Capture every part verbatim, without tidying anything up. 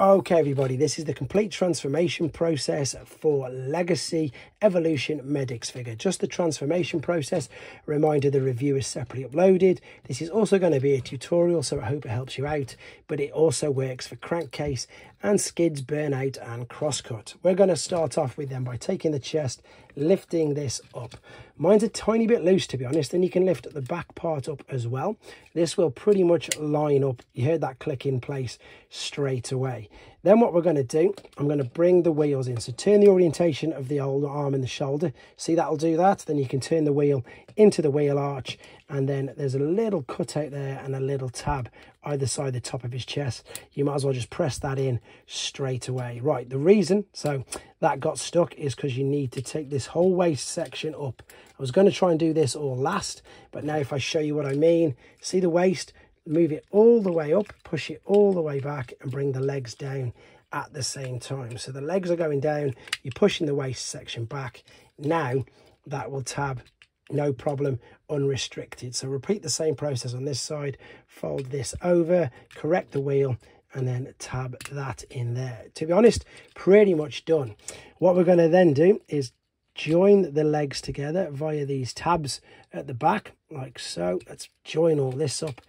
Okay, everybody, this is the complete transformation process for Legacy Evolution Medix figure. Just the transformation process. Reminder, the review is separately uploaded. This is also going to be a tutorial, so I hope it helps you out. But it also works for Crankcase and Skids Burnout and Crosscut. We're going to start off with them by taking the chest, lifting this up. Mine's a tiny bit loose, to be honest, and you can lift the back part up as well. This will pretty much line up. You heard that click in place straight away. Then what we're going to do, I'm going to bring the wheels in. So turn the orientation of the old arm and the shoulder. See, that'll do that. Then you can turn the wheel into the wheel arch. And then there's a little cutout there and a little tab either side of the top of his chest. You might as well just press that in straight away. Right, the reason so that got stuck is because you need to take this whole waist section up. I was going to try and do this all last, but now if I show you what I mean, see the waist? Move it all the way up, push it all the way back, and bring the legs down at the same time. So the legs are going down, you're pushing the waist section back. Now that will tab, no problem, unrestricted. So repeat the same process on this side, fold this over, correct the wheel, and then tab that in there. To be honest, pretty much done. What we're going to then do is join the legs together via these tabs at the back, like so. Let's join all this up.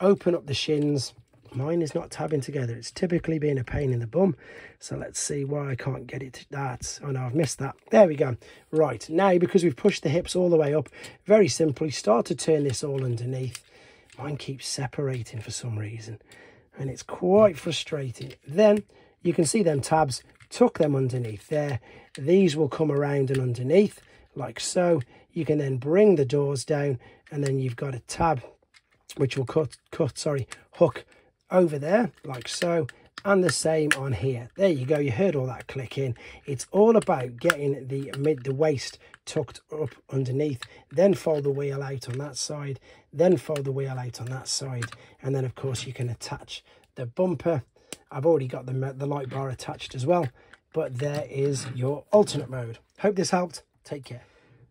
Open up the shins. Mine is not tabbing together. It's typically being a pain in the bum. So let's see why I can't get it to that. Oh no, I've missed that. There we go. Right, now because we've pushed the hips all the way up, very simply start to turn this all underneath. Mine keeps separating for some reason, and it's quite frustrating. Then you can see them tabs, tuck them underneath there. These will come around and underneath like so. You can then bring the doors down, and then you've got a tab which will cut, cut, sorry, hook over there, like so, and the same on here. There you go, you heard all that click in. It's all about getting the mid, the waist tucked up underneath, then fold the wheel out on that side, then fold the wheel out on that side, and then, of course, you can attach the bumper. I've already got the, the light bar attached as well, but there is your alternate mode. Hope this helped. Take care.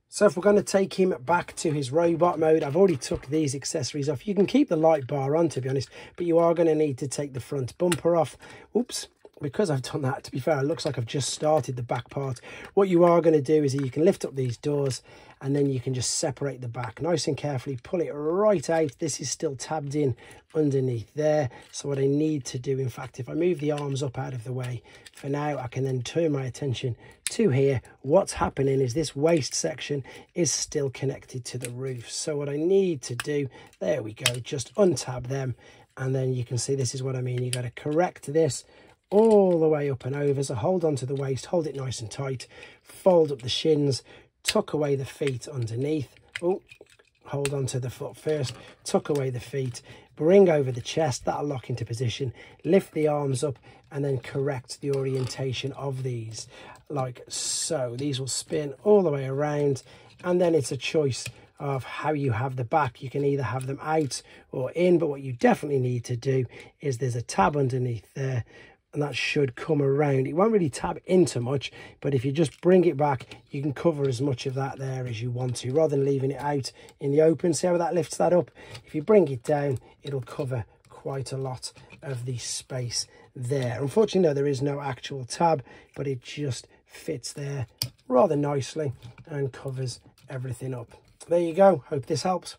So if we're going to take him back to his robot mode, I've already took these accessories off. You can keep the light bar on, to be honest, but you are going to need to take the front bumper off. Oops, because I've done that, to be fair, it looks like I've just started the back part. What you are going to do is you can lift up these doors, and then you can just separate the back nice and carefully, pull it right out. This is still tabbed in underneath there. So what I need to do, in fact, if I move the arms up out of the way for now, I can then turn my attention to here. What's happening is this waist section is still connected to the roof. So what I need to do, there we go, just untab them, and then you can see this is what I mean. You got to correct this all the way up and over. So hold on to the waist, hold it nice and tight, fold up the shins, tuck away the feet underneath. Oh, hold on to the foot first, tuck away the feet, bring over the chest, that'll lock into position, lift the arms up, and then correct the orientation of these like so. These will spin all the way around, and then it's a choice of how you have the back. You can either have them out or in, but what you definitely need to do is there's a tab underneath there, and that should come around. It won't really tab into much, but if you just bring it back, you can cover as much of that there as you want to, rather than leaving it out in the open. See how that lifts that up? If you bring it down, it'll cover quite a lot of the space there. Unfortunately, no, there is no actual tab, but it just fits there rather nicely and covers everything up. There you go. Hope this helps.